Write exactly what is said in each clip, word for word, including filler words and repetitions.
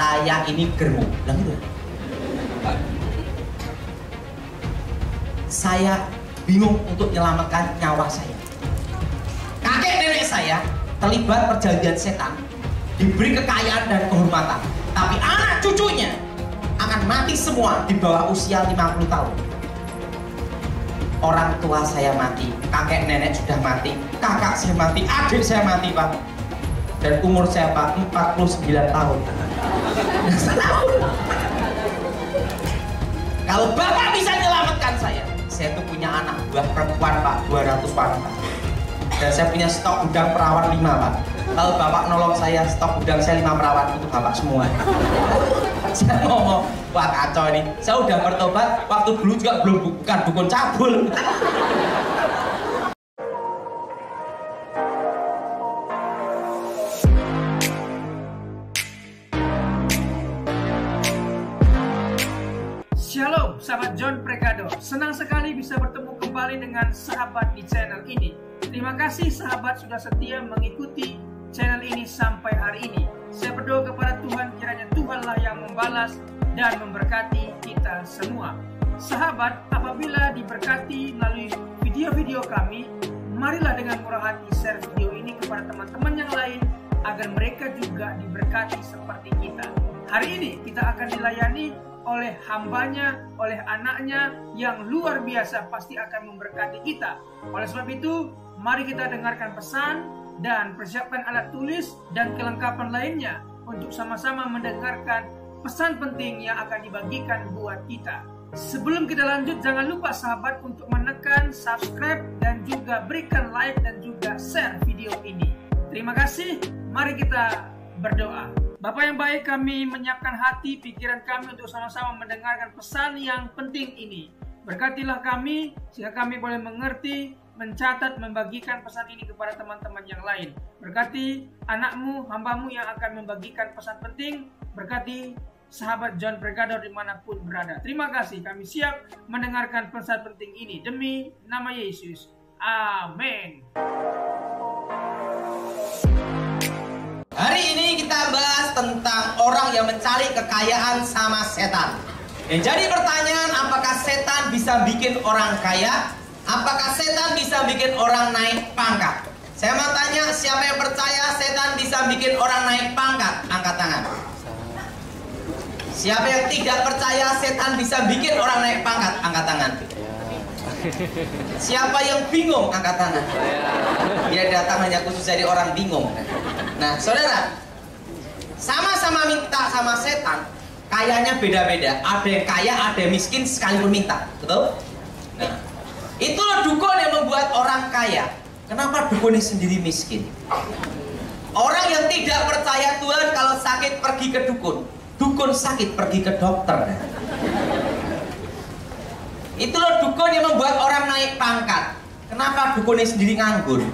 saya ini germo. Saya bingung untuk menyelamatkan nyawa saya. Kakek nenek saya terlibat perjanjian setan, diberi kekayaan dan kehormatan, tapi anak cucunya akan mati semua di bawah usia lima puluh tahun. Orang tua saya mati, kakek nenek sudah mati, kakak saya mati, adik saya mati, Pak. Dan umur saya, Pak, empat puluh sembilan tahun. Kalau Bapak bisa menyelamatkan saya, saya itu punya anak buah perempuan, Pak, dua ratus wanita. Dan saya punya stok udang perawan lima, Pak. Kalau Bapak nolong saya, stok udang saya lima perawan untuk Bapak semua. Saya ngomong, wah kacau ini. Saya udah bertobat, waktu dulu juga belum bukan dukun cabul. Shalom, sahabat John Pregador. Senang sekali bisa bertemu kembali dengan sahabat di channel ini. Terima kasih sahabat sudah setia mengikuti channel ini sampai hari ini. Saya berdoa kepada Tuhan, kiranya Tuhanlah yang membalas dan memberkati kita semua. Sahabat, apabila diberkati melalui video-video kami, marilah dengan murah hati share video ini kepada teman-teman yang lain, agar mereka juga diberkati seperti kita. Hari ini kita akan dilayani oleh hambanya, oleh anaknya yang luar biasa, pasti akan memberkati kita. Oleh sebab itu, mari kita dengarkan pesan dan persiapkan alat tulis dan kelengkapan lainnya untuk sama-sama mendengarkan pesan penting yang akan dibagikan buat kita. Sebelum kita lanjut, jangan lupa sahabat untuk menekan subscribe dan juga berikan like dan juga share video ini. Terima kasih, mari kita berdoa. Bapak yang baik, kami menyiapkan hati, pikiran kami untuk sama-sama mendengarkan pesan yang penting ini. Berkatilah kami, sehingga kami boleh mengerti, mencatat, membagikan pesan ini kepada teman-teman yang lain. Berkati anakmu, hambamu yang akan membagikan pesan penting. Berkati sahabat John Pregador dimanapun berada. Terima kasih, kami siap mendengarkan pesan penting ini. Demi nama Yesus, amin. Hari ini kita bahas tentang orang yang mencari kekayaan sama setan. Dan jadi pertanyaan, apakah setan bisa bikin orang kaya? Apakah setan bisa bikin orang naik pangkat? Saya mau tanya, siapa yang percaya setan bisa bikin orang naik pangkat? Angkat tangan. Siapa yang tidak percaya setan bisa bikin orang naik pangkat? Angkat tangan. Siapa yang bingung? Angkat tangan. Dia datang hanya khusus jadi orang bingung. Nah, saudara, sama-sama minta sama setan, kayanya beda-beda. Ada yang kaya, ada yang miskin, sekalipun minta. Betul? Nah, itulah dukun yang membuat orang kaya. Kenapa dukunnya sendiri miskin? Orang yang tidak percaya Tuhan, kalau sakit pergi ke dukun. Dukun sakit pergi ke dokter. Itulah dukun yang membuat orang naik pangkat. Kenapa dukunnya sendiri nganggur?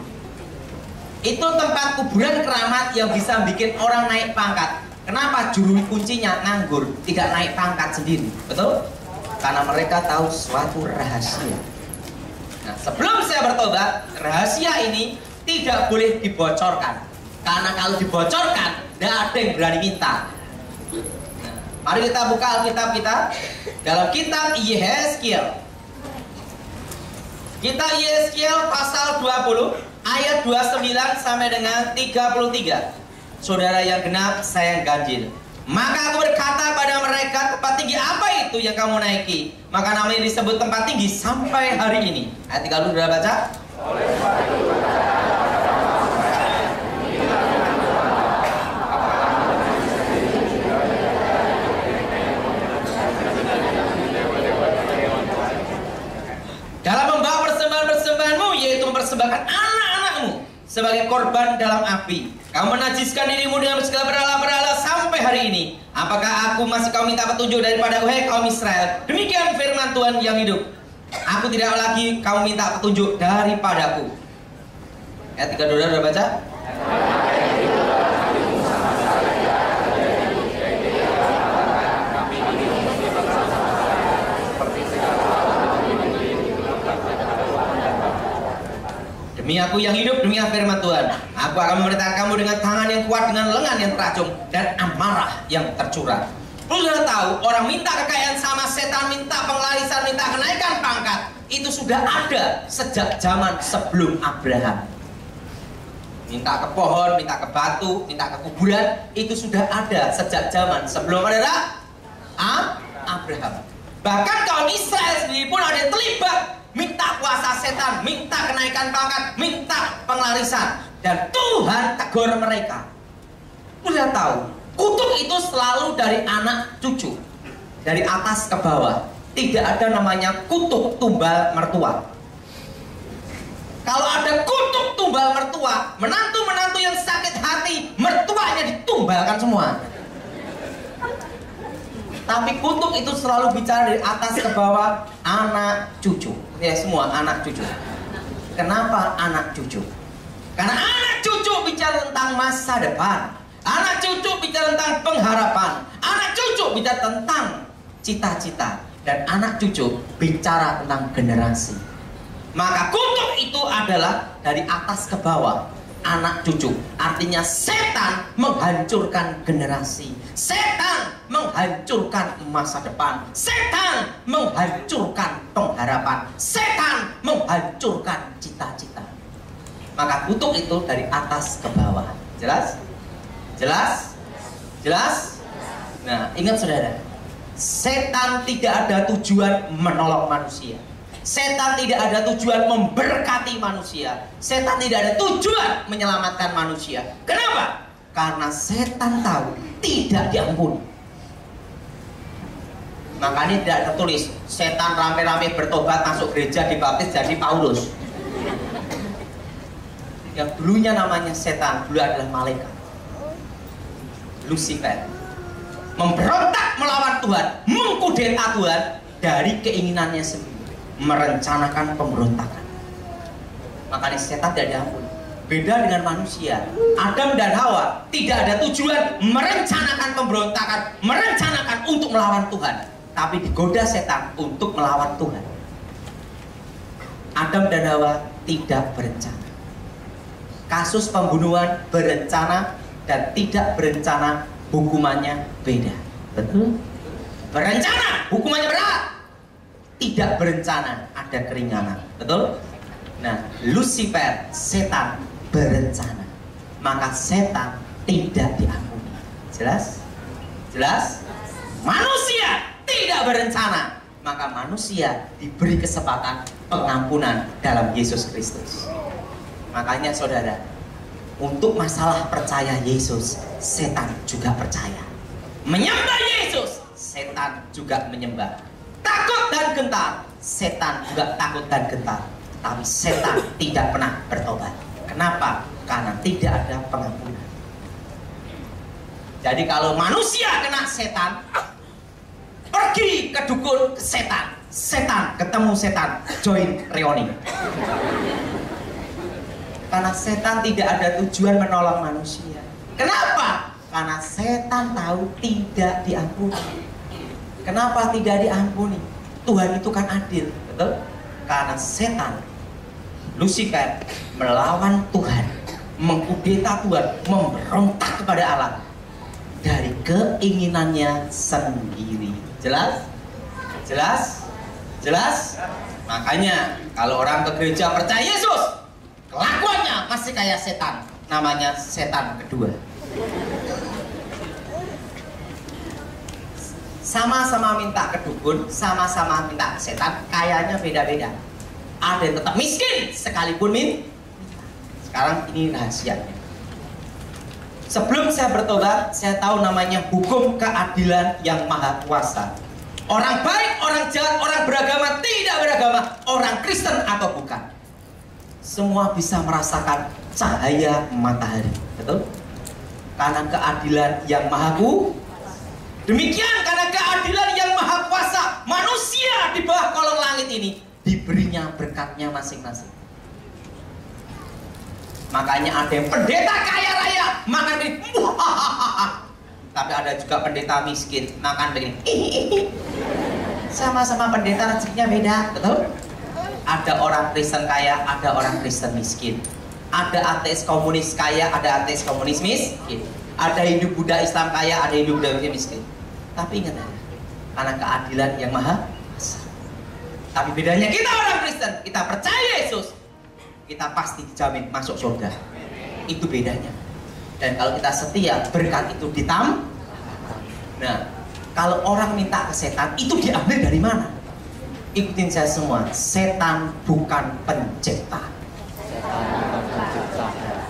Itu tempat kuburan keramat yang bisa bikin orang naik pangkat. Kenapa juru kuncinya nganggur, tidak naik pangkat sendiri? Betul? Karena mereka tahu suatu rahasia. Nah, sebelum saya bertobat, rahasia ini tidak boleh dibocorkan. Karena kalau dibocorkan, tidak ada yang berani minta. Nah, mari kita buka Alkitab kita dalam kitab Yehezkiel. Kitab Yehezkiel pasal dua puluh ayat dua puluh sembilan sampai dengan tiga puluh tiga. Saudara yang genap, saya yang ganjil. Maka aku berkata pada mereka, tempat tinggi apa itu yang kamu naiki? Maka namanya disebut tempat tinggi sampai hari ini. Ayat tiga puluh sudah baca? Oleh sebab itu, dalam membawa persembahan-persembahanmu, yaitu mempersembahkan anak-anakmu sebagai korban dalam api, kamu menajiskan dirimu dengan segala berhala-berhala sampai hari ini. Apakah aku masih kau minta petunjuk daripada wahai kaum Israel? Demikian firman Tuhan yang hidup. Aku tidak lagi kau minta petunjuk daripadaku. Ayat tiga dua sudah baca. Demi aku yang hidup, demi firman Tuhan. Aku akan memerintahkan kamu dengan tangan yang kuat, dengan lengan yang teracung, dan amarah yang tercurah. Perlu saudara tahu, orang minta kekayaan sama setan, minta penglarisan, minta kenaikan pangkat, itu sudah ada sejak zaman sebelum Abraham. Minta ke pohon, minta ke batu, minta ke kuburan, itu sudah ada sejak zaman sebelum ada Abraham. Bahkan kaum Israel sendiri pun ada yang terlibat, minta kuasa setan, minta kenaikan pangkat, minta penglarisan, dan Tuhan tegur mereka. Udah tahu, kutuk itu selalu dari anak cucu, dari atas ke bawah. Tidak ada namanya kutuk tumbal mertua. Kalau ada kutuk tumbal mertua, menantu-menantu yang sakit hati, mertuanya ditumbalkan semua. Tapi kutuk itu selalu bicara dari atas ke bawah, anak cucu. Ya semua anak cucu. Kenapa anak cucu? Karena anak cucu bicara tentang masa depan. Anak cucu bicara tentang pengharapan. Anak cucu bicara tentang cita-cita. Dan anak cucu bicara tentang generasi. Maka kutuk itu adalah dari atas ke bawah. Anak cucu, artinya setan menghancurkan generasi, setan menghancurkan masa depan, setan menghancurkan pengharapan, setan menghancurkan cita-cita. Maka kutuk itu dari atas ke bawah. Jelas? Jelas? Jelas? Nah, ingat saudara, setan tidak ada tujuan menolong manusia. Setan tidak ada tujuan memberkati manusia. Setan tidak ada tujuan menyelamatkan manusia. Kenapa? Karena setan tahu tidak diampuni. Makanya tidak tertulis setan rame-rame bertobat masuk gereja dibaptis jadi Paulus. Yang dulunya namanya setan, dulu adalah malaikat Lucifer, memberontak melawan Tuhan, mengkudeta Tuhan dari keinginannya sendiri, merencanakan pemberontakan. Makanya setan tidak diampuni. Beda dengan manusia, Adam dan Hawa tidak ada tujuan merencanakan pemberontakan, merencanakan untuk melawan Tuhan, tapi digoda setan untuk melawan Tuhan. Adam dan Hawa tidak berencana. Kasus pembunuhan berencana dan tidak berencana hukumannya beda. Betul? Berencana hukumannya berat, tidak berencana ada keringanan. Betul? Nah, Lucifer, setan, berencana. Maka setan tidak diampuni. Jelas? Jelas? Manusia tidak berencana, maka manusia diberi kesempatan pengampunan dalam Yesus Kristus. Makanya saudara, untuk masalah percaya Yesus, setan juga percaya. Menyembah Yesus, setan juga menyembah. Takut dan gentar, setan juga takut dan gentar, tapi setan tidak pernah bertobat. Kenapa? Karena tidak ada pengampunan. Jadi kalau manusia kena setan, pergi ke dukun ke setan, setan ketemu setan, join reuni. Karena setan tidak ada tujuan menolong manusia. Kenapa? Karena setan tahu tidak diampuni. Kenapa tidak diampuni? Tuhan itu kan adil, betul? Karena setan, Lucifer, melawan Tuhan, mengkudeta Tuhan, memberontak kepada Allah dari keinginannya sendiri. Jelas? Jelas? Jelas? Makanya kalau orang ke gereja percaya Yesus, kelakuannya masih kayak setan, namanya setan kedua. Sama-sama minta ke dukun, sama-sama minta ke setan, kayaknya beda-beda. Ada yang tetap miskin sekalipun minta. Sekarang ini rahasianya. Sebelum saya bertobat, saya tahu namanya hukum keadilan yang maha kuasa. Orang baik, orang jahat, orang beragama, tidak beragama, orang Kristen atau bukan, semua bisa merasakan cahaya matahari. Betul? Karena keadilan yang maha kuasa. Demikian karena keadilan yang maha kuasa, manusia di bawah kolong langit ini diberinya berkatnya masing-masing. Makanya ada yang pendeta kaya raya makan begini, tapi ada juga pendeta miskin makan begini. Sama-sama pendeta rezekinya beda, betul? Ada orang Kristen kaya, ada orang Kristen miskin. Ada ateis komunis kaya, ada ateis komunis miskin. Ada Hindu Buddha Islam kaya, ada Hindu Buddha Islam miskin. Tapi ingat ya, karena keadilan yang maha besar. Tapi bedanya kita orang Kristen, kita percaya Yesus, kita pasti dijamin masuk surga. Itu bedanya. Dan kalau kita setia, berkat itu ditambah. Nah, kalau orang minta ke setan, itu diambil dari mana? Ikutin saya semua, setan bukan pencipta.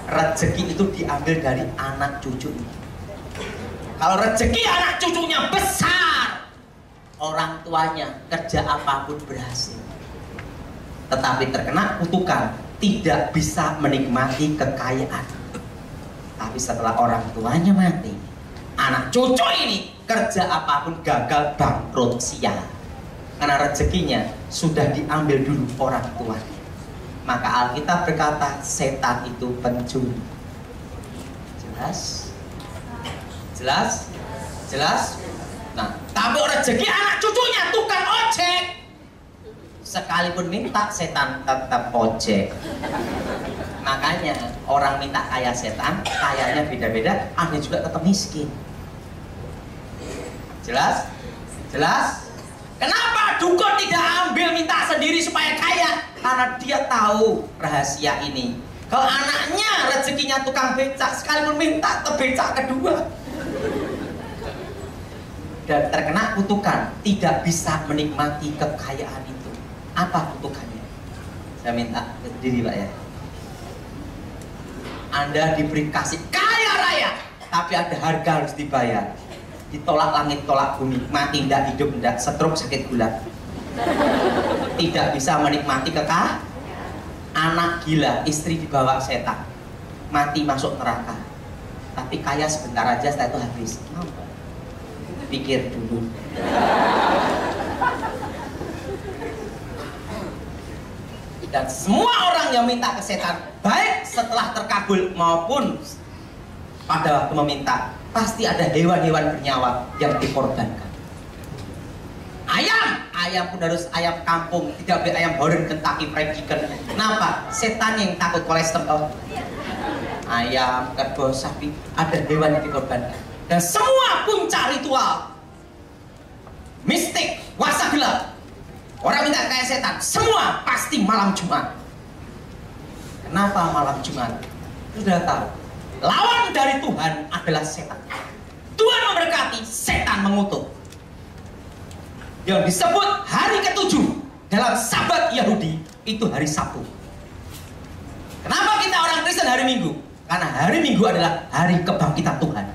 Rezeki itu diambil dari anak cucunya. Kalau rezeki anak cucunya besar, orang tuanya kerja apapun berhasil. Tetapi terkena kutukan, tidak bisa menikmati kekayaan. Tapi setelah orang tuanya mati, anak cucu ini kerja apapun gagal, bangkrut, sial. Karena rezekinya sudah diambil dulu orang tuanya. Maka Alkitab berkata, setan itu pencuri. Jelas? Jelas? Jelas? Nah, tapi rezeki anak cucunya tukang ojek. Sekalipun minta, setan tetap ojek. Makanya orang minta kaya setan, kayanya beda-beda, ada juga tetap miskin. Jelas? Jelas? Kenapa dukun tidak ambil minta sendiri supaya kaya? Karena dia tahu rahasia ini. Kalau anaknya rezekinya tukang becak, sekalipun minta tebecak kedua. Dan terkena kutukan, tidak bisa menikmati kekayaan itu. Apa kutukannya? Saya minta sendiri Pak ya. Anda diberi kasih kaya raya, tapi ada harga harus dibayar. Ditolak langit, tolak bumi, mati tidak, hidup tidak, stroke, sakit gula. Tidak bisa menikmati kekah. Anak gila, istri dibawa setan, mati masuk neraka. Tapi kaya sebentar aja, setelah itu habis. Pikir dulu. Dan semua orang yang minta ke setan, baik setelah terkabul maupun pada waktu meminta, pasti ada hewan-hewan bernyawa yang dikorbankan. Ayam, ayam pun harus ayam kampung, tidak boleh ayam Horen, Kentucky Fried Chicken. Kenapa? Setan yang takut kolesterol. Ayam, kerbau, sapi, ada hewan yang dikorbankan. Dan semua puncak ritual mistik, wasagila, orang minta kaya setan, semua pasti malam Jumat. Kenapa malam Jumat? Sudah tahu. Lawan dari Tuhan adalah setan. Tuhan memberkati, setan mengutuk. Yang disebut hari ketujuh dalam sabat Yahudi itu hari Sabtu. Kenapa kita orang Kristen hari Minggu? Karena hari Minggu adalah hari kebangkitan Tuhan,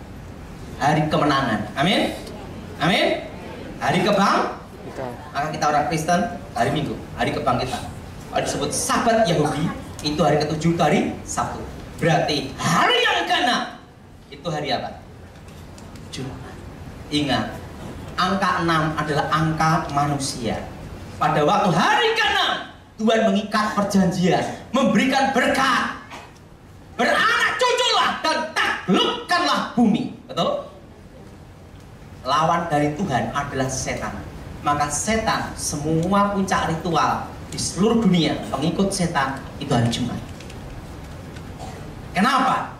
hari kemenangan. Amin? Amin? Hari kebang? Maka kita orang Kristen hari Minggu, hari kebangkitan. Kalau disebut sabat Yahudi, itu hari ketujuh, itu hari Sabtu. Berarti hari yang keenam itu hari apa? Jumat. Ingat, angka enam adalah angka manusia. Pada waktu hari keenam, Tuhan mengikat perjanjian, memberikan berkat. Beranak cuculah dan taklukkanlah bumi. Betul? Lawan dari Tuhan adalah setan. Maka setan, semua puncak ritual di seluruh dunia, pengikut setan itu hari Jumat. Kenapa?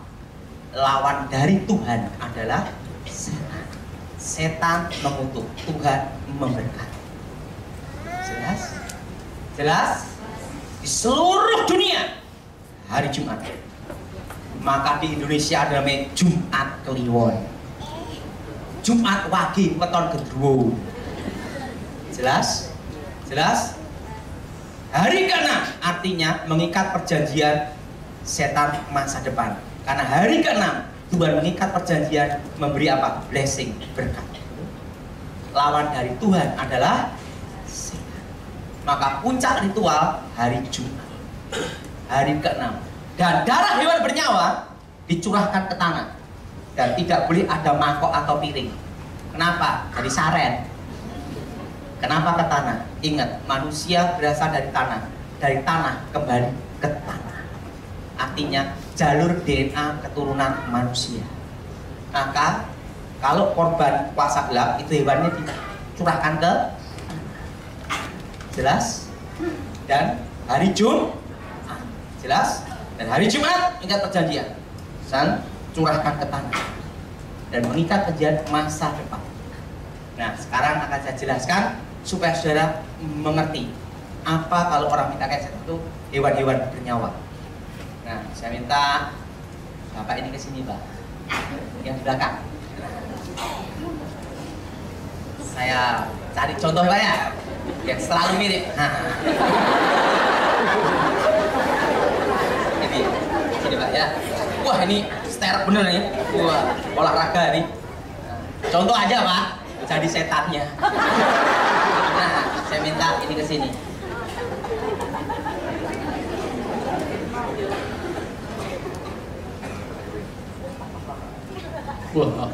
Lawan dari Tuhan adalah setan. Setan mengutuk, Tuhan memberkati. Jelas? Jelas? Di seluruh dunia hari Jumat. Maka di Indonesia ada namanya Jumat Kliwon, Jumat Wage, Weton Gendruwo. Jelas? Jelas? Hari keenam artinya mengikat perjanjian setan masa depan. Karena hari keenam Tuhan mengikat perjanjian, memberi apa? Blessing, berkat. Lawan dari Tuhan adalah setan. Maka puncak ritual hari Jumat, hari keenam. Dan darah hewan bernyawa dicurahkan ke tanah. Dan tidak boleh ada mangkok atau piring. Kenapa? Dari saren. Kenapa ke tanah? Ingat, manusia berasal dari tanah. Dari tanah kembali ke tanah. Artinya jalur D N A keturunan manusia. Maka kalau korban puasa gelap, itu hewannya dicurahkan ke. Jelas? Dan hari Jumat. Jelas? Dan hari Jumat, ingat perjanjian. Sang curahkan ke tanah dan mengikat perjanjian masa depan. Nah, sekarang akan saya jelaskan supaya saudara mengerti apa kalau orang minta keset itu hewan-hewan bernyawa. Nah, saya minta Bapak ini ke sini, Pak. Yang belakang. Saya cari contoh, Pak, ya. Yang selalu mirip. Nah. Ini, ini Pak ya. Wah ini steril bener ya. Wah olahraga ini. Contoh aja Pak. Jadi setannya. Nah, saya minta ini ke sini. Wah.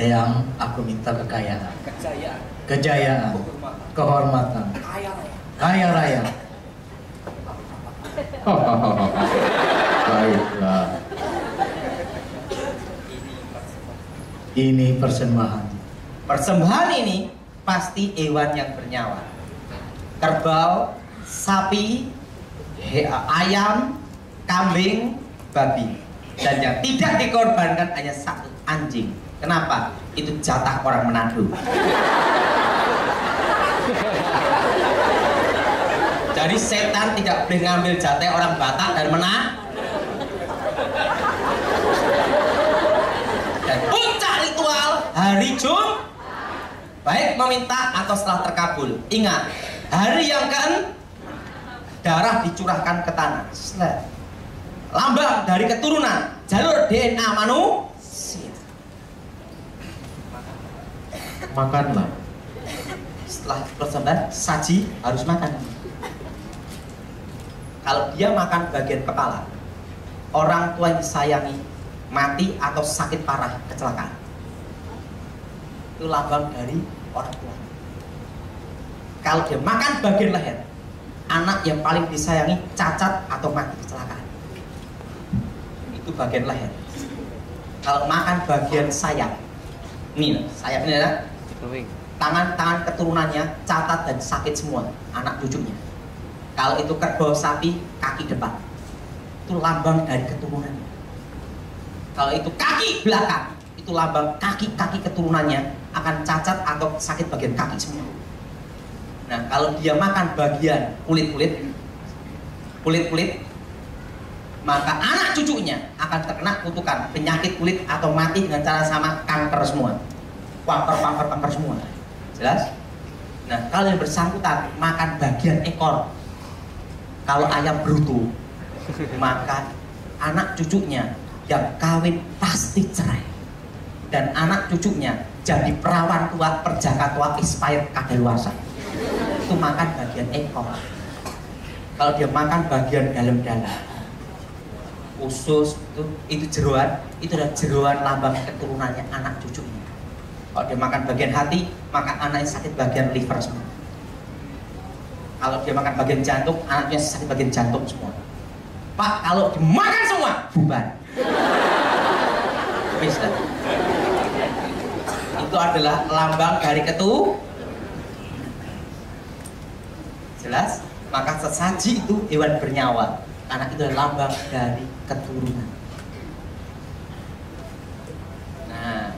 Yang aku minta kekayaan, kejayaan, kejayaan, kehormatan, kaya raya. Baiklah. Ini persembahan. Persembahan ini pasti hewan yang bernyawa. Kerbau, sapi, ayam, kambing, babi. Dan yang tidak dikorbankan hanya satu, anjing. Kenapa? Itu jatah orang Manado. Jadi setan tidak boleh ngambil jatah orang Batak dan menang. Dan puncak ritual hari Jumat, baik meminta atau setelah terkabul. Ingat, hari yang keenam darah dicurahkan ke tanah. Lambang dari keturunan, jalur D N A manusia. Makanlah. Setelah persembahan, saji harus makan. Kalau dia makan bagian kepala, orang tua yang disayangi mati atau sakit parah kecelakaan. Itu lambang dari orang tua. Kalau dia makan bagian leher, anak yang paling disayangi cacat atau mati kecelakaan. Itu bagian leher. Kalau makan bagian sayap, nih sayap ini adalah tangan-tangan keturunannya catat dan sakit semua, anak cucunya. Kalau itu kerbau sapi, kaki depan, itu lambang dari keturunannya. Kalau itu kaki belakang, itu lambang kaki-kaki keturunannya akan cacat atau sakit bagian kaki semua. Nah, kalau dia makan bagian kulit-kulit, kulit-kulit, maka anak cucunya akan terkena kutukan, penyakit kulit atau mati dengan cara sama, kanker semua. Kanker-kanker-kanker semua. Jelas? Nah, kalau yang bersangkutan makan bagian ekor, kalau ayam bruto, maka anak cucunya yang kawin pasti cerai. Dan anak cucunya jadi perawan tua, perjaka tua, expired kadaluarsa. Itu makan bagian ekor. Kalau dia makan bagian dalam-dalam, usus, itu, itu jeroan, itu adalah jeroan lambang keturunannya anak cucunya. Kalau dia makan bagian hati, maka anaknya sakit bagian liver semua. Kalau dia makan bagian jantung, anaknya sakit bagian jantung semua. Pak, kalau dimakan semua, bubar. Mister. Itu adalah lambang dari ketu. Jelas? Maka sesaji itu hewan bernyawa. Karena itu adalah lambang dari keturunan. Nah,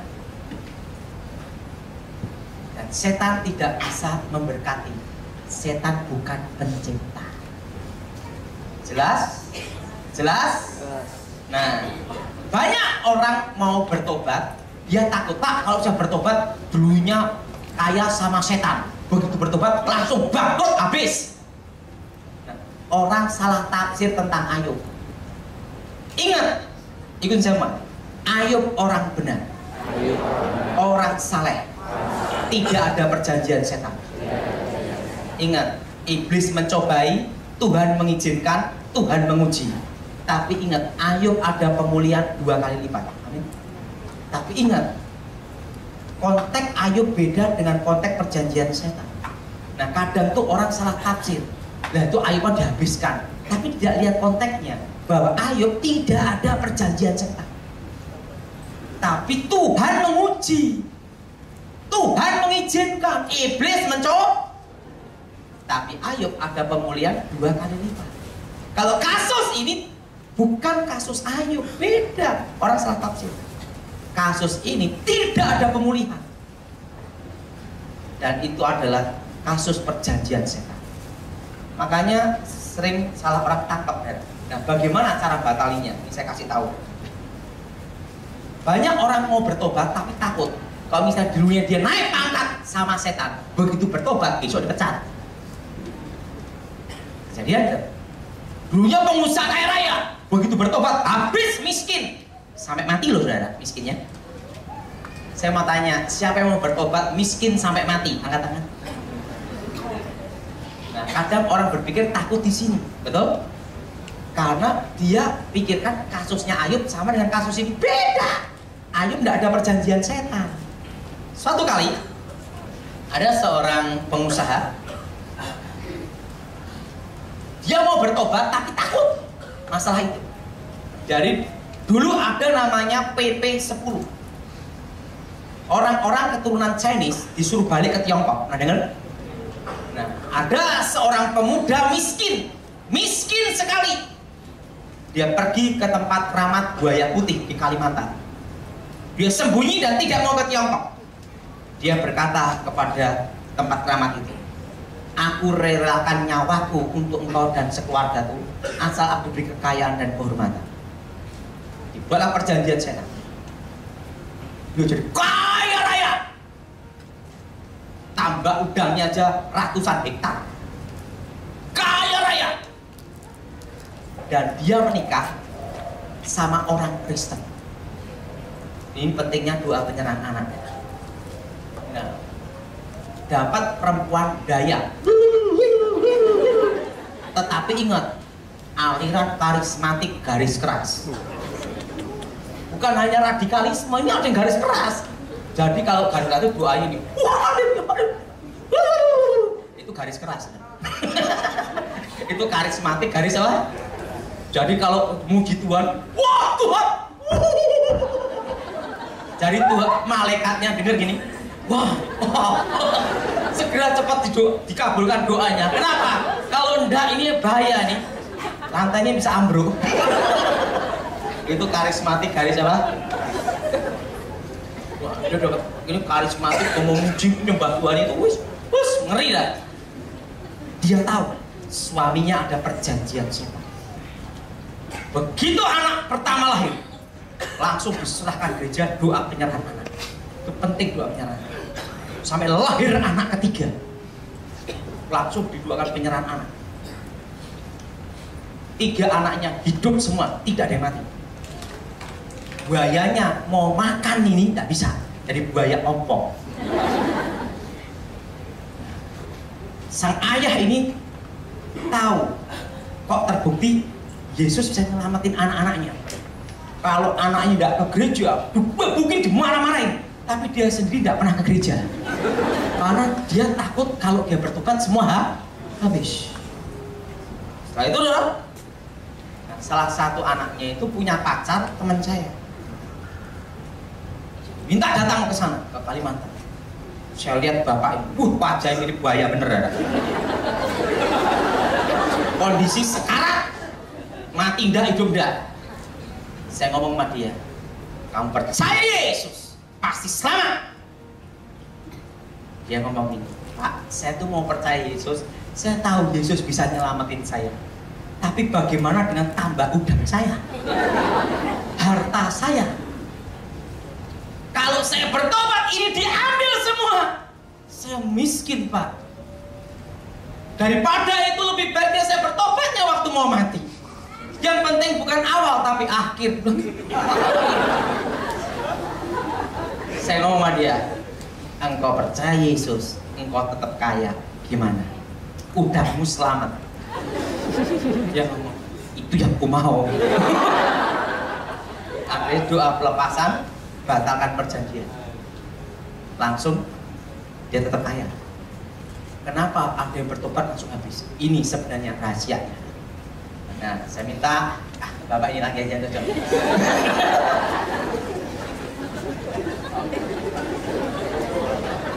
dan setan tidak bisa memberkati. Setan bukan pencipta. Jelas? Jelas? Nah, banyak orang mau bertobat, dia takut, tak kalau sudah bertobat dulunya kaya sama setan. Begitu bertobat langsung bangkrut habis. Orang salah tafsir tentang Ayub. Ingat, ikut zaman. Ayub orang benar, orang saleh, tidak ada perjanjian setan. Ingat, iblis mencobai, Tuhan mengizinkan, Tuhan menguji. Tapi ingat, Ayub ada pemulihan dua kali lipat. Amin. Tapi ingat, konteks Ayub beda dengan konteks perjanjian setan. Nah, kadang tuh orang salah tafsir. Nah itu Ayub dihabiskan, tapi tidak lihat konteksnya bahwa Ayub tidak ada perjanjian setan. Tapi Tuhan menguji, Tuhan mengizinkan, iblis mencoba. Tapi Ayub ada pemulihan dua kali lipat. Kalau kasus ini bukan kasus Ayub, beda. Orang salah tafsir. Kasus ini tidak ada pemulihan. Dan itu adalah kasus perjanjian setan. Makanya sering salah orang tangkap. Nah, bagaimana cara batalinya? Ini saya kasih tahu. Banyak orang mau bertobat tapi takut. Kalau misalnya dulunya dia naik pangkat sama setan, begitu bertobat besok dipecat. Kejadian. Dulunya pengusaha kaya raya, begitu bertobat habis miskin. Sampai mati loh saudara, miskinnya. Saya mau tanya, siapa yang mau bertobat miskin sampai mati? Angkat tangan. Nah, kadang orang berpikir takut di sini, betul? Karena dia pikirkan kasusnya Ayub sama dengan kasus ini. Beda. Ayub tidak ada perjanjian setan. Suatu kali ada seorang pengusaha, dia mau bertobat tapi takut masalah itu. Jadi dulu ada namanya P P sepuluh. Orang-orang keturunan Chinese disuruh balik ke Tiongkok. Nah, dengar? Nah, ada seorang pemuda miskin, miskin sekali. Dia pergi ke tempat keramat buaya putih di Kalimantan. Dia sembunyi dan tidak mau ke Tiongkok. Dia berkata kepada tempat keramat itu, aku relakan nyawaku untuk engkau dan sekeluargaku, asal aku diberi kekayaan dan kehormatan. Dibuatlah perjanjian setan. Dia jadi kaya raya. Tambak udangnya aja ratusan hektar. Kaya raya. Dan dia menikah sama orang Kristen. Ini pentingnya doa penyerahan anak. Nah, dapat perempuan daya. Tetapi ingat, aliran karismatik garis keras. Bukan hanya radikalisme, ini ada yang garis keras. Jadi kalau garis keras itu doanya ini, itu garis keras. Itu karismatik garis apa? Jadi kalau muji Tuhan, wah Tuhan. Jadi Tuhan, malaikatnya denger gini, wah, wah, segera cepat dido, dikabulkan doanya. Kenapa? Kalau enggak ini bahaya nih, lantainya bisa ambruk. Itu karismatik garis apa? Wah, ini, ini karismatik ngomong muji nyembah Tuhan itu, wis, wis ngeri lah. Dia tahu suaminya ada perjanjian setan. Begitu anak pertama lahir, langsung diserahkan gereja doa penyerahan anak. Itu penting doa penyerahan. Sampai lahir anak ketiga, langsung didoakan penyerahan anak. Tiga anaknya hidup semua, tidak ada yang mati. Buayanya mau makan ini tidak bisa, jadi buaya ompong. Sang ayah ini tahu, kok terbukti Yesus bisa nyelamatin anak-anaknya. Kalau anaknya tidak ke gereja, mungkin dimarah-marahin. Tapi dia sendiri tidak pernah ke gereja. Karena dia takut kalau dia bertobat semua habis. Setelah itu loh, nah, salah satu anaknya itu punya pacar teman saya. Minta datang ke sana, ke Kalimantan. Saya lihat bapak ini, wuh wajahnya mirip buaya bener. Kondisi sekarat, mati ndak, hidup ndak. Saya ngomong sama dia, kamu percaya Yesus pasti selamat. Dia ngomong ini, Pak, saya tuh mau percaya Yesus. Saya tahu Yesus bisa nyelamatin saya. Tapi bagaimana dengan tambak udang saya, harta saya? Kalau saya bertobat ini diambil semua, saya miskin, Pak. Daripada itu lebih baiknya saya bertobatnya waktu mau mati. Yang penting bukan awal tapi akhir. Saya ngomong sama dia, engkau percaya Yesus, engkau tetap kaya, gimana? Udangmu selamat. Dia ngomong, itu yang ku mau. Akhirnya doa pelepasan, batalkan perjanjian. Langsung dia tetap kaya. Kenapa ada yang bertobat langsung habis? Ini sebenarnya rahasianya. Nah, saya minta, ah, bapak ini lagi aja tuh.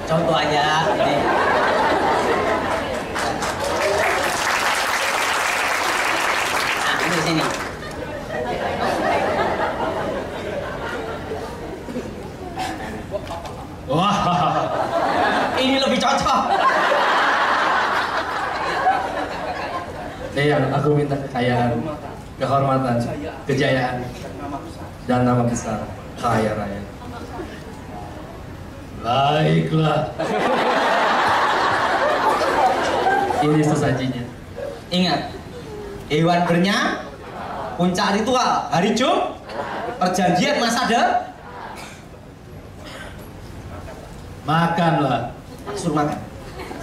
Contoh aja, ini. Wah, ini lebih cocok. Iya, aku minta kekayaan, kehormatan, kejayaan, dan nama besar, kaya raya. Baiklah. Ini sesajinya. Ingat, hewan bernya, puncak ritual, hari Jum, perjanjian masa de. Makanlah, suruh makan.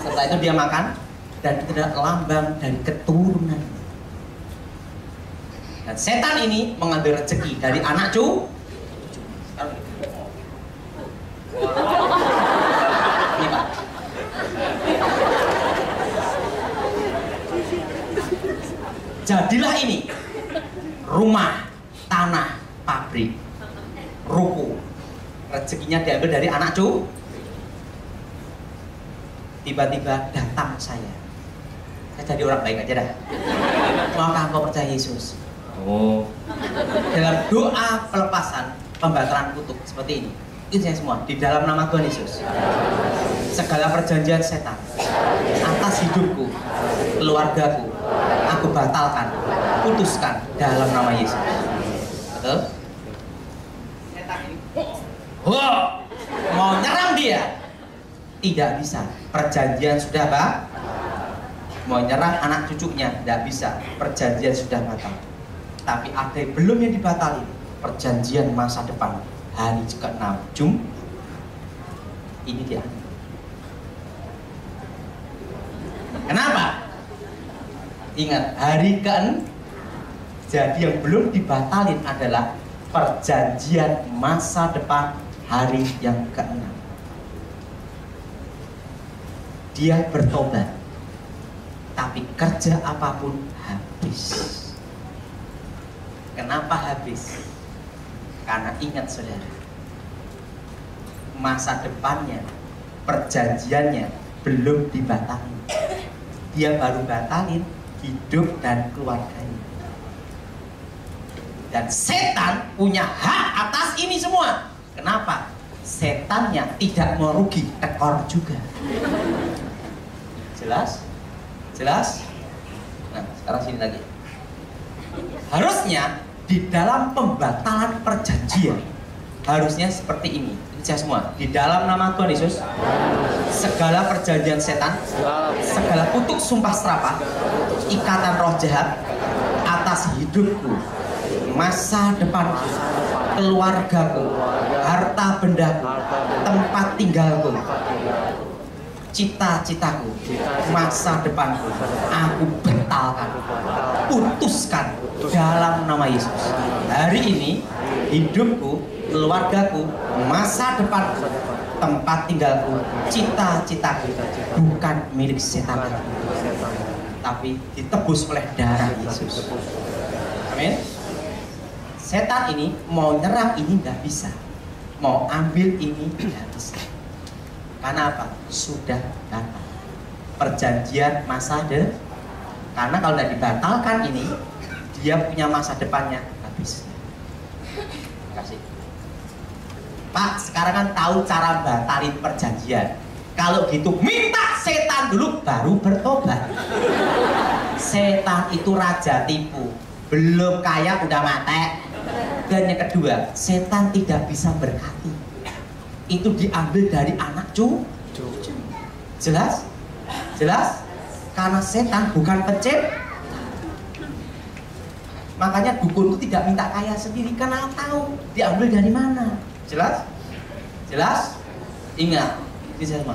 Setelah itu dia makan dan tidak lambang dan keturunan. Dan setan ini mengambil rezeki dari anak cu. Ini Pak. Jadilah ini rumah, tanah, pabrik, ruko. Rezekinya diambil dari anak cu. Tiba-tiba datang saya. Saya jadi orang baik aja dah. Maukah engkau percaya Yesus? Oh. Dalam doa pelepasan pembatalan kutuk seperti ini. Itu saya semua di dalam nama Tuhan Yesus. Segala perjanjian setan atas hidupku, keluargaku, aku batalkan, putuskan dalam nama Yesus. Betul? Setan ini. Wah, mau nyerang dia. Tidak bisa, perjanjian sudah bang. Mau nyerang anak cucunya, tidak bisa, perjanjian sudah batal. Tapi ada yang belum yang dibatalin, perjanjian masa depan, hari keenam Jum. Ini dia. Kenapa? Ingat, hari keenam. Jadi yang belum dibatalin adalah perjanjian masa depan, hari yang keenam. Dia bertobat, tapi kerja apapun habis. Kenapa habis? Karena ingat saudara, masa depannya, perjanjiannya belum dibatalin. Dia baru batalin hidup dan keluarganya. Dan setan punya hak atas ini semua. Kenapa? Setannya tidak mau rugi, tekor juga. Jelas? Jelas? Nah, sekarang sini lagi. Harusnya di dalam pembatalan perjanjian, harusnya seperti ini. Ini saya semua, di dalam nama Tuhan Yesus, segala perjanjian setan, segala kutuk sumpah serapah, ikatan roh jahat atas hidupku, masa depan, keluargaku, harta bendaku, tempat tinggalku, cita-citaku, masa depanku, aku batalkan, putuskan dalam nama Yesus. Hari ini hidupku, keluargaku, masa depanku, tempat tinggalku, cita-citaku bukan milik setan, tapi ditebus oleh darah Yesus. Amin. Setan ini mau nyerang ini nggak bisa, mau ambil ini nggak bisa. Karena apa? Sudah batal. Perjanjian masa depan. Karena kalau tidak dibatalkan ini, dia punya masa depannya habis. Kasih. Pak, sekarang kan tahu cara batalin perjanjian. Kalau gitu minta setan dulu baru bertobat. Setan itu raja tipu. Belum kaya udah mati. Dan yang kedua, setan tidak bisa berkati. Itu diambil dari anak cu. Jelas? Jelas? Karena setan bukan pencipta. Makanya dukun itu tidak minta kaya sendiri, karena tahu diambil dari mana. Jelas? Jelas? Ingat,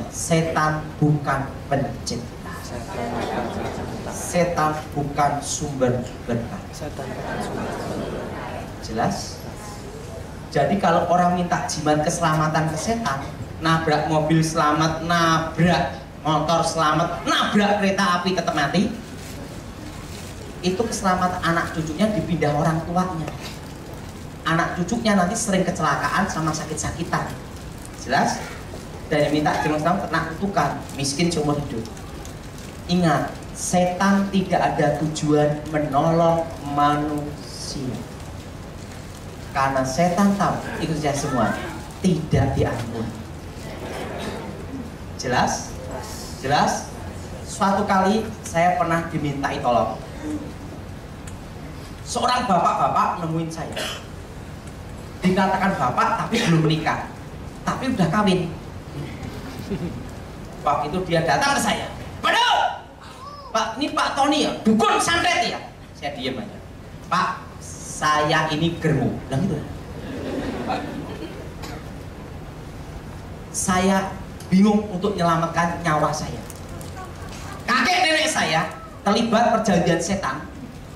setan bukan pencipta. Setan bukan sumber berkat. Jelas? Jadi kalau orang minta jimat keselamatan ke setan, nabrak mobil selamat, nabrak motor selamat, nabrak kereta api tetap mati, itu keselamatan anak cucunya dipindah orang tuanya. Anak cucunya nanti sering kecelakaan sama sakit-sakitan. Jelas? Dan yang minta jimat selamat kena kutukan, miskin seumur hidup. Ingat, setan tidak ada tujuan menolong manusia. Karena setan tahu, itu saja semua, tidak diampun. Jelas? Jelas? Suatu kali saya pernah dimintai tolong. Seorang bapak-bapak nemuin saya. Dikatakan bapak tapi belum menikah, tapi udah kawin. Waktu itu dia datang ke saya. Padahal, Pak, ini Pak Tony ya, dukun santet ya. Saya diam aja. Pak, saya ini germo. Bilang gitu. Saya bingung untuk menyelamatkan nyawa saya. Kakek nenek saya terlibat perjanjian setan,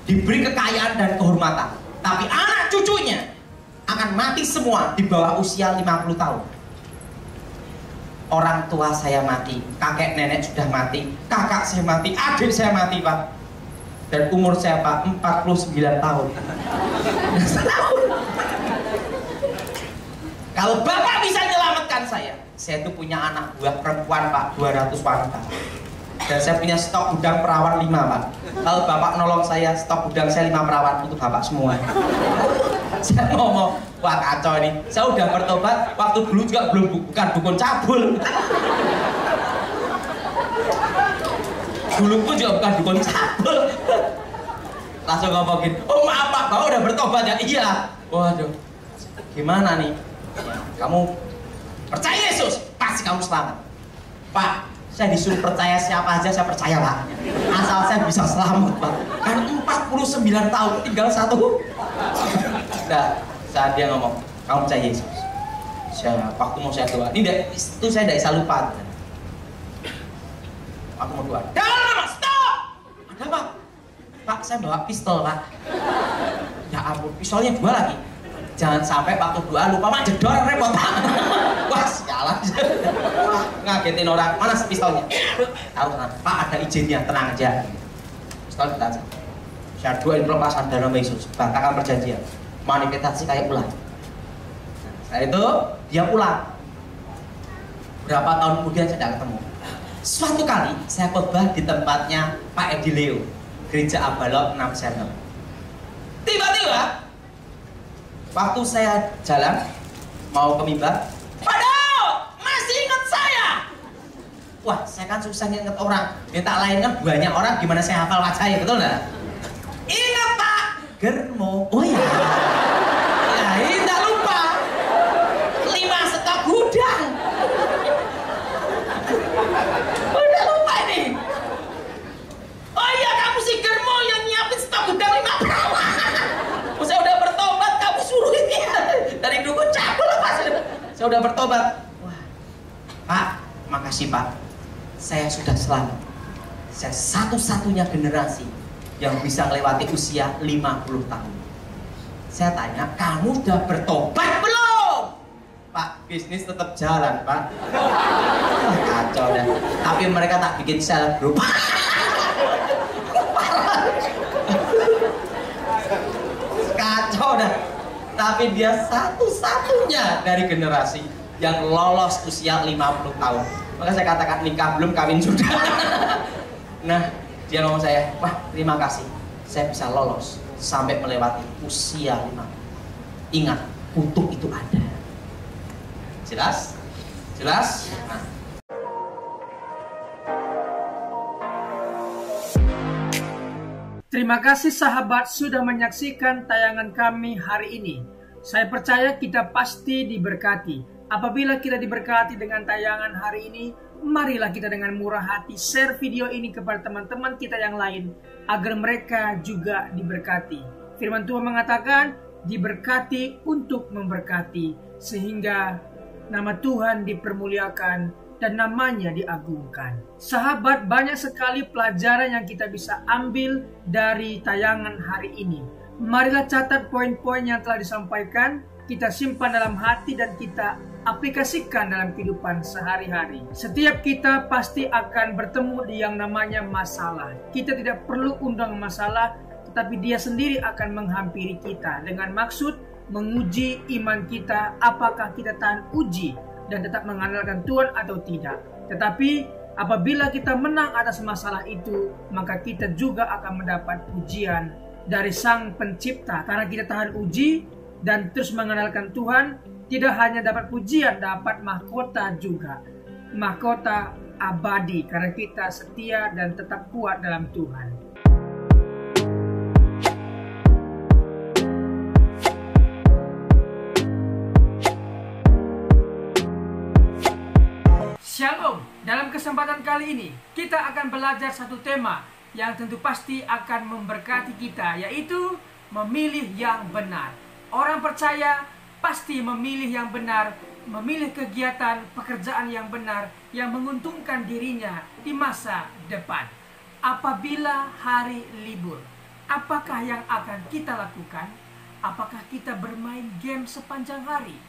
diberi kekayaan dan kehormatan, tapi anak cucunya akan mati semua di bawah usia lima puluh tahun. Orang tua saya mati, kakek nenek sudah mati, kakak saya mati, adik saya mati, Pak. Dan umur saya, Pak, empat puluh sembilan tahun. Kalau Bapak bisa menyelamatkan saya, saya itu punya anak buah perempuan, Pak, dua ratus wanita. Dan saya punya stok udang perawan lima, Pak. Kalau Bapak nolong saya, stok udang saya lima perawan untuk Bapak semua. Saya ngomong, wah kacau ini. Saya udah bertobat, waktu dulu juga belum bukan dukun cabul. Dulu pun juga bukan dukun cabul. Langsung ngomongin, oh maaf Pak, Bapak udah bertobat ya? Iya. Waduh, gimana nih? Kamu percaya Yesus, pasti kamu selamat. Pak, saya disuruh percaya siapa aja, saya percaya Pak, asal saya bisa selamat Pak. Kan empat puluh sembilan tahun, tinggal satu. Nah, saat dia ngomong, kamu percaya Yesus? Saya, waktu mau saya doa, ini dek, itu saya tidak bisa lupa. Aku mau doa, dalam, stop! Ada Pak? Pak, saya bawa pistol Pak. Ya ampun, pistolnya dua lagi. Jangan sampai waktu doa lupa Pak, jedor, repot Pak. Wah, sialan. Ngagetin orang, mana pistolnya? Tahu Pak, ada izinnya, tenang aja. Pistol kita aja. Saya doain pelepasan dalam Yesus, batalkan perjanjian, manifestasi kayak pulang. Nah, setelah itu dia pulang. Berapa tahun kemudian saya tidak ketemu. Suatu kali saya khotbah di tempatnya Pak Edi Leo, Gereja Abalok enam September. Tiba-tiba waktu saya jalan mau ke mimbar, padahal masih ingat saya. Wah, saya kan susah ingat orang. Minta lain kan banyak orang, gimana saya hafal wajahnya, betul nggak? Ingat Pak Germo. Oh ya, ya tidak lupa lima stok gudang. Udah lupa ini. Oh iya, kamu si Germo yang nyiapin stok gudang lima perawan. Saya udah bertobat, kamu suruh ini dari dukun cabul Pak. Saya udah bertobat. Wah, Pak, makasih Pak. Saya sudah selamat. Saya satu-satunya generasi yang bisa melewati usia lima puluh tahun. Saya tanya, kamu udah bertobat belum? Pak, bisnis tetap jalan Pak. Oh, kacau dah. Tapi mereka tak bikin sel grup. Kacau dah. Tapi dia satu-satunya dari generasi yang lolos usia lima puluh tahun. Maka saya katakan, nikah belum, kawin sudah. Nah, dia ngomong saya, wah terima kasih, saya bisa lolos sampai melewati usia lima. Ingat, kutuk itu ada. Jelas? Jelas? Nah. Terima kasih sahabat sudah menyaksikan tayangan kami hari ini. Saya percaya kita pasti diberkati. Apabila kita diberkati dengan tayangan hari ini, marilah kita dengan murah hati share video ini kepada teman-teman kita yang lain agar mereka juga diberkati. Firman Tuhan mengatakan diberkati untuk memberkati, sehingga nama Tuhan dipermuliakan dan namanya diagungkan. Sahabat, banyak sekali pelajaran yang kita bisa ambil dari tayangan hari ini. Marilah catat poin-poin yang telah disampaikan, kita simpan dalam hati dan kita aplikasikan dalam kehidupan sehari-hari. Setiap kita pasti akan bertemu di yang namanya masalah. Kita tidak perlu undang masalah, tetapi dia sendiri akan menghampiri kita dengan maksud menguji iman kita, apakah kita tahan uji dan tetap mengandalkan Tuhan atau tidak. Tetapi apabila kita menang atas masalah itu, maka kita juga akan mendapat pujian dari Sang Pencipta, karena kita tahan uji dan terus mengandalkan Tuhan. Tidak hanya dapat pujian, dapat mahkota juga. mahkota abadi karena kita setia dan tetap kuat dalam Tuhan. Shalom, dalam kesempatan kali ini kita akan belajar satu tema yang tentu pasti akan memberkati kita, yaitu memilih yang benar. Orang percaya pasti memilih yang benar, memilih kegiatan pekerjaan yang benar yang menguntungkan dirinya di masa depan. Apabila hari libur, apakah yang akan kita lakukan? Apakah kita bermain game sepanjang hari?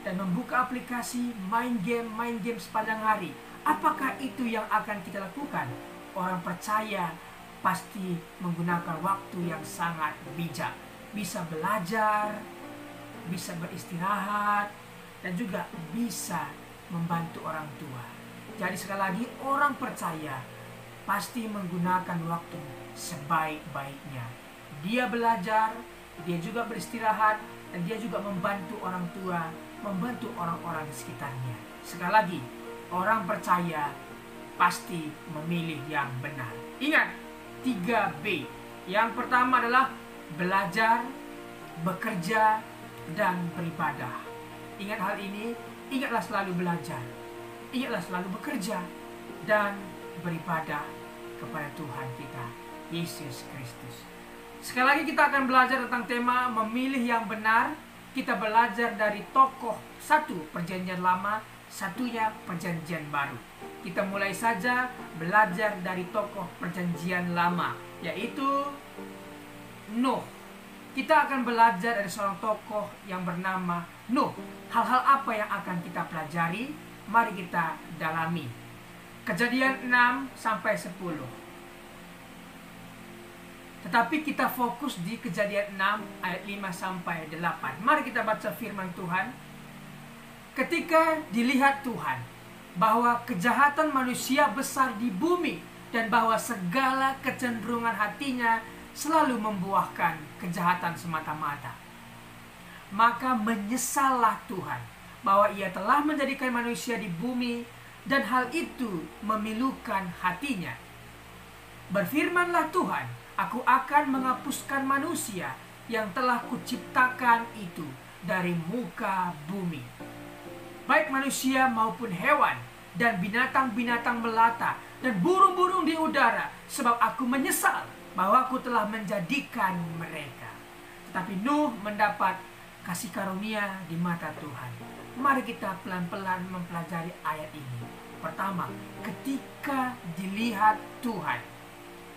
Dan membuka aplikasi main game, main game sepanjang hari. Apakah itu yang akan kita lakukan? Orang percaya pasti menggunakan waktu yang sangat bijak. Bisa belajar, bisa beristirahat, dan juga bisa membantu orang tua. Jadi sekali lagi, orang percaya pasti menggunakan waktu sebaik-baiknya. Dia belajar, dia juga beristirahat, dan dia juga membantu orang tua, membantu orang-orang di sekitarnya. Sekali lagi, orang percaya pasti memilih yang benar. Ingat, tiga B. Yang pertama adalah belajar, bekerja, dan beribadah. Ingat hal ini, ingatlah selalu belajar, ingatlah selalu bekerja, dan beribadah kepada Tuhan kita, Yesus Kristus. Sekali lagi kita akan belajar tentang tema memilih yang benar. Kita belajar dari tokoh satu Perjanjian Lama, satunya Perjanjian Baru. Kita mulai saja belajar dari tokoh Perjanjian Lama, yaitu Nuh. Kita akan belajar dari seorang tokoh yang bernama Nuh. Hal-hal apa yang akan kita pelajari? Mari kita dalami. Kejadian enam sampai sepuluh. Tetapi kita fokus di Kejadian enam ayat lima sampai delapan. Mari kita baca firman Tuhan. Ketika dilihat Tuhan bahwa kejahatan manusia besar di bumi dan bahwa segala kecenderungan hatinya selalu membuahkan kejahatan semata-mata, maka menyesallah Tuhan bahwa Ia telah menjadikan manusia di bumi dan hal itu memilukan hatinya. Berfirmanlah Tuhan, Aku akan menghapuskan manusia yang telah Kuciptakan itu dari muka bumi, baik manusia maupun hewan dan binatang-binatang melata dan burung-burung di udara, sebab Aku menyesal bahwa Aku telah menjadikan mereka. Tetapi Nuh mendapat kasih karunia di mata Tuhan. Mari kita pelan-pelan mempelajari ayat ini. Pertama, ketika dilihat Tuhan.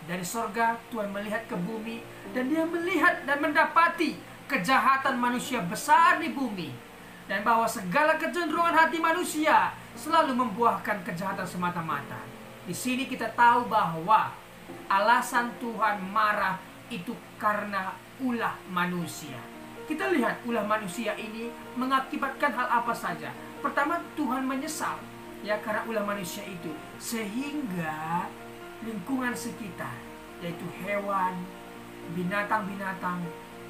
Dari sorga Tuhan melihat ke bumi, dan Dia melihat dan mendapati kejahatan manusia besar di bumi, dan bahwa segala kecenderungan hati manusia selalu membuahkan kejahatan semata-mata. Di sini kita tahu bahwa alasan Tuhan marah itu karena ulah manusia. Kita lihat ulah manusia ini mengakibatkan hal apa saja. Pertama, Tuhan menyesal ya karena ulah manusia itu, sehingga lingkungan sekitar, yaitu hewan, binatang-binatang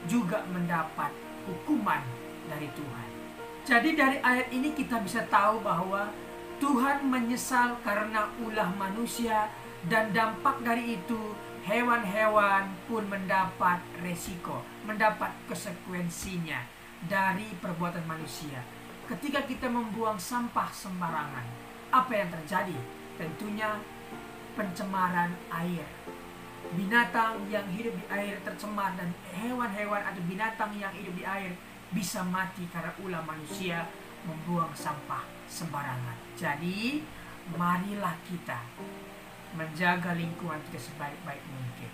juga mendapat hukuman dari Tuhan. Jadi dari ayat ini kita bisa tahu bahwa Tuhan menyesal karena ulah manusia. Dan dampak dari itu, hewan-hewan pun mendapat resiko, mendapat konsekuensinya dari perbuatan manusia. Ketika kita membuang sampah sembarangan, apa yang terjadi? Tentunya pencemaran air. Binatang yang hidup di air tercemar, dan hewan-hewan atau binatang yang hidup di air bisa mati karena ulah manusia membuang sampah sembarangan. Jadi, marilah kita menjaga lingkungan kita sebaik-baik mungkin.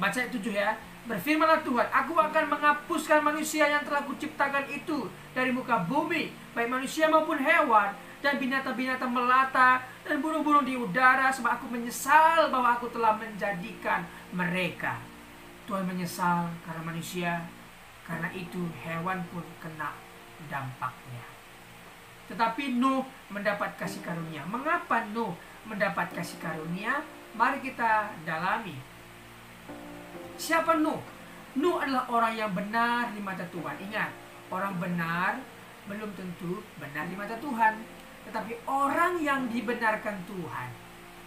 Baca ayat tujuh ya. Berfirmanlah Tuhan, Aku akan menghapuskan manusia yang telah Kuciptakan itu dari muka bumi, baik manusia maupun hewan, dan binatang-binatang melata, dan burung-burung di udara, sebab Aku menyesal bahwa Aku telah menjadikan mereka. Tuhan menyesal karena manusia, karena itu hewan pun kena dampaknya. Tetapi Nuh mendapat kasih karunia. Mengapa Nuh mendapat kasih karunia? Mari kita dalami. Siapa Nuh? Nuh adalah orang yang benar di mata Tuhan. Ingat, orang benar belum tentu benar di mata Tuhan. Tetapi orang yang dibenarkan Tuhan,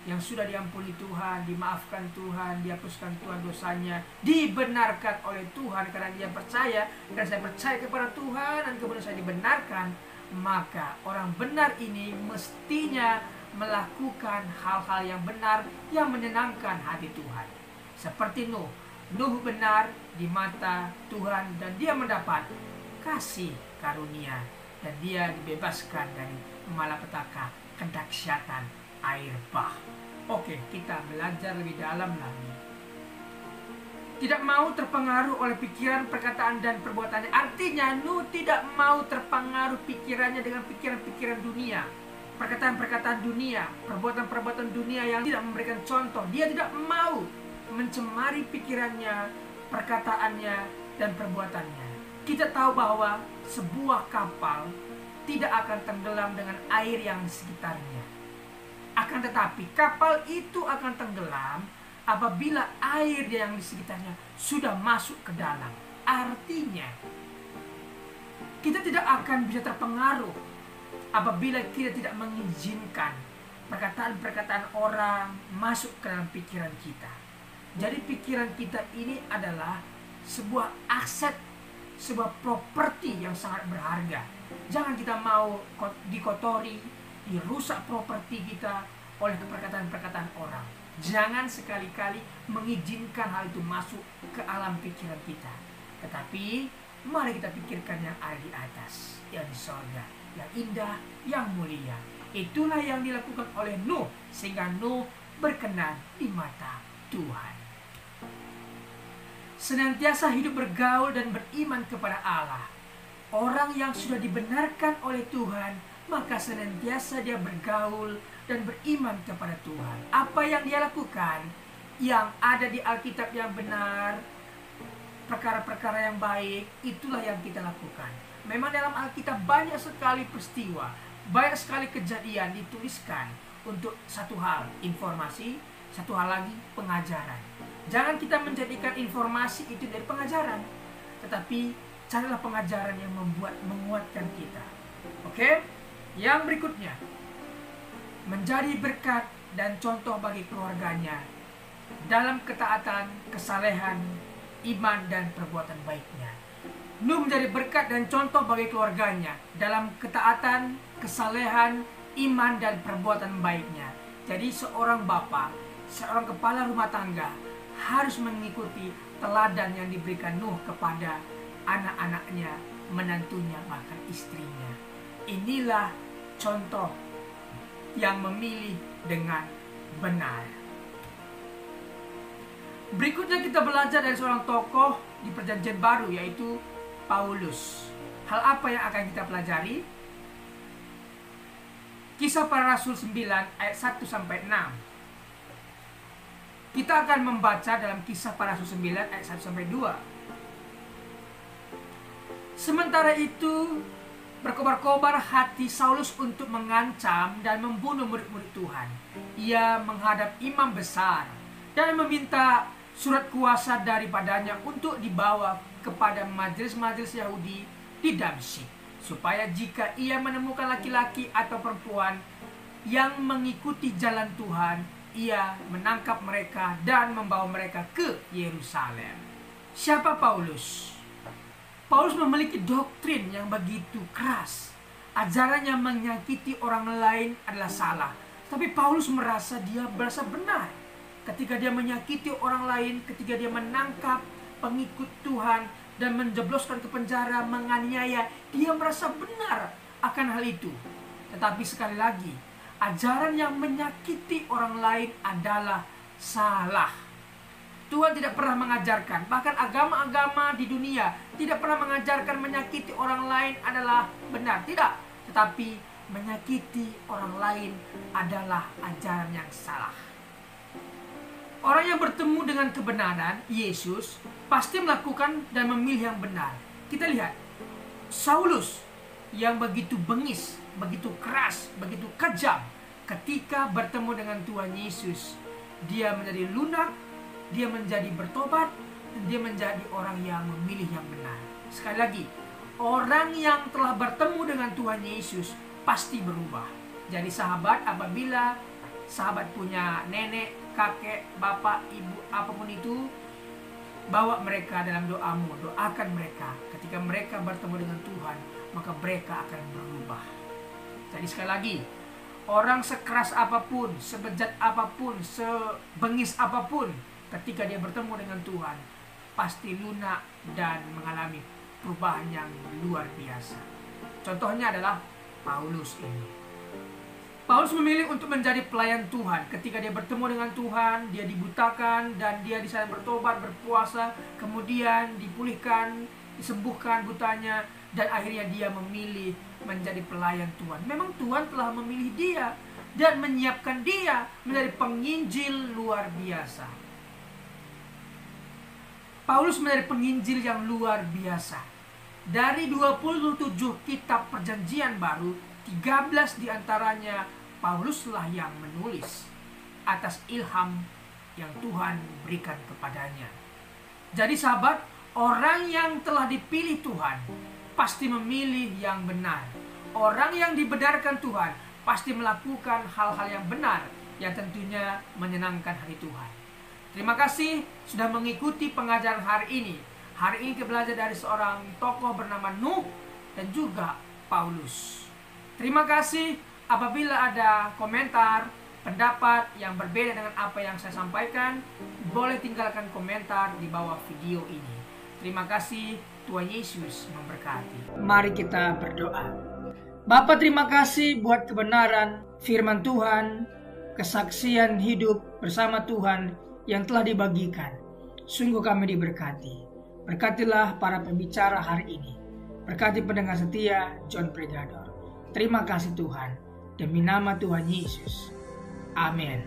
yang sudah diampuni Tuhan, dimaafkan Tuhan, dihapuskan Tuhan dosanya, dibenarkan oleh Tuhan karena dia percaya, dan saya percaya kepada Tuhan dan kemudian saya dibenarkan, maka orang benar ini mestinya melakukan hal-hal yang benar yang menyenangkan hati Tuhan. Seperti Nuh, Nuh benar di mata Tuhan dan dia mendapat kasih karunia dan dia dibebaskan dari malapetaka kedahsyatan air bah. Oke, kita belajar lebih dalam lagi. Tidak mau terpengaruh oleh pikiran, perkataan, dan perbuatannya. Artinya Nuh tidak mau terpengaruh pikirannya dengan pikiran-pikiran dunia, perkataan-perkataan dunia, perbuatan-perbuatan dunia yang tidak memberikan contoh. Dia tidak mau mencemari pikirannya, perkataannya, dan perbuatannya. Kita tahu bahwa sebuah kapal tidak akan tenggelam dengan air yang sekitarnya. Akan tetapi kapal itu akan tenggelam apabila air yang di sekitarnya sudah masuk ke dalam. Artinya kita tidak akan bisa terpengaruh apabila kita tidak mengizinkan perkataan-perkataan orang masuk ke dalam pikiran kita. Jadi pikiran kita ini adalah sebuah aset, sebuah properti yang sangat berharga. Jangan kita mau dikotori, dirusak properti kita oleh perkataan-perkataan orang. Jangan sekali-kali mengizinkan hal itu masuk ke alam pikiran kita. Tetapi mari kita pikirkan yang ada di atas, yang di sorga, yang indah, yang mulia. Itulah yang dilakukan oleh Nuh, sehingga Nuh berkenan di mata Tuhan. Senantiasa hidup bergaul dan beriman kepada Allah. Orang yang sudah dibenarkan oleh Tuhan, maka senantiasa dia bergaul dan beriman kepada Tuhan. Apa yang dia lakukan, yang ada di Alkitab yang benar, perkara-perkara yang baik, itulah yang kita lakukan. Memang dalam Alkitab banyak sekali peristiwa, banyak sekali kejadian dituliskan untuk satu hal, informasi, satu hal lagi, pengajaran. Jangan kita menjadikan informasi itu dari pengajaran, tetapi carilah pengajaran yang membuat menguatkan kita. Oke? Yang berikutnya, menjadi berkat dan contoh bagi keluarganya dalam ketaatan, kesalehan, iman, dan perbuatan baiknya. Nuh menjadi berkat dan contoh bagi keluarganya dalam ketaatan, kesalehan, iman, dan perbuatan baiknya. Jadi seorang bapak, seorang kepala rumah tangga harus mengikuti teladan yang diberikan Nuh kepada anak-anaknya, menantunya, bahkan istrinya. Inilah contoh yang memilih dengan benar. Berikutnya kita belajar dari seorang tokoh di Perjanjian Baru, yaitu Paulus. Hal apa yang akan kita pelajari? Kisah Para Rasul sembilan ayat satu sampai enam. Kita akan membaca dalam Kisah Para Rasul sembilan ayat satu sampai dua. Sementara itu, berkobar-kobar hati Saulus untuk mengancam dan membunuh murid-murid Tuhan. Ia menghadap imam besar dan meminta surat kuasa daripadanya untuk dibawa kepada majelis-majelis Yahudi di Damsyik, supaya jika ia menemukan laki-laki atau perempuan yang mengikuti jalan Tuhan, ia menangkap mereka dan membawa mereka ke Yerusalem. Siapa Paulus? Paulus memiliki doktrin yang begitu keras. Ajaran yang menyakiti orang lain adalah salah. Tapi Paulus merasa dia berasa benar. Ketika dia menyakiti orang lain, ketika dia menangkap pengikut Tuhan dan menjebloskan ke penjara, menganiaya, dia merasa benar akan hal itu. Tetapi sekali lagi, ajaran yang menyakiti orang lain adalah salah. Tuhan tidak pernah mengajarkan, bahkan agama-agama di dunia tidak pernah mengajarkan menyakiti orang lain adalah benar. Tidak, tetapi menyakiti orang lain adalah ajaran yang salah. Orang yang bertemu dengan kebenaran, Yesus, pasti melakukan dan memilih yang benar. Kita lihat, Saulus yang begitu bengis, begitu keras, begitu kejam, ketika bertemu dengan Tuhan Yesus, dia menjadi lunak, dia menjadi bertobat, dan dia menjadi orang yang memilih yang benar. Sekali lagi, orang yang telah bertemu dengan Tuhan Yesus pasti berubah. jadi sahabat apabila sahabat punya nenek, kakek, bapak, ibu, apapun itu, bawa mereka dalam doamu, doakan mereka. Ketika mereka bertemu dengan Tuhan, maka mereka akan berubah. Jadi sekali lagi, orang sekeras apapun, sebejat apapun, sebengis apapun, ketika dia bertemu dengan Tuhan, pasti lunak dan mengalami perubahan yang luar biasa. Contohnya adalah Paulus ini. Paulus memilih untuk menjadi pelayan Tuhan. Ketika dia bertemu dengan Tuhan, dia dibutakan dan dia di sana bertobat, berpuasa, kemudian dipulihkan, disembuhkan butanya, dan akhirnya dia memilih menjadi pelayan Tuhan. Memang Tuhan telah memilih dia dan menyiapkan dia menjadi penginjil luar biasa. Paulus menjadi penginjil yang luar biasa. Dari dua puluh tujuh kitab Perjanjian Baru, tiga belas diantaranya Pauluslah yang menulis atas ilham yang Tuhan berikan kepadanya. Jadi sahabat, orang yang telah dipilih Tuhan pasti memilih yang benar. Orang yang dibenarkan Tuhan pasti melakukan hal-hal yang benar, yang tentunya menyenangkan hati Tuhan. Terima kasih sudah mengikuti pengajaran hari ini. Hari ini kita belajar dari seorang tokoh bernama Nuh dan juga Paulus. Terima kasih. Apabila ada komentar, pendapat yang berbeda dengan apa yang saya sampaikan, boleh tinggalkan komentar di bawah video ini. Terima kasih, Tuhan Yesus memberkati. Mari kita berdoa. Bapa, terima kasih buat kebenaran, firman Tuhan, kesaksian hidup bersama Tuhan yang telah dibagikan. Sungguh kami diberkati. Berkatilah para pembicara hari ini. Berkati pendengar setia John Pregador. Terima kasih Tuhan. Demi nama Tuhan Yesus. Amin.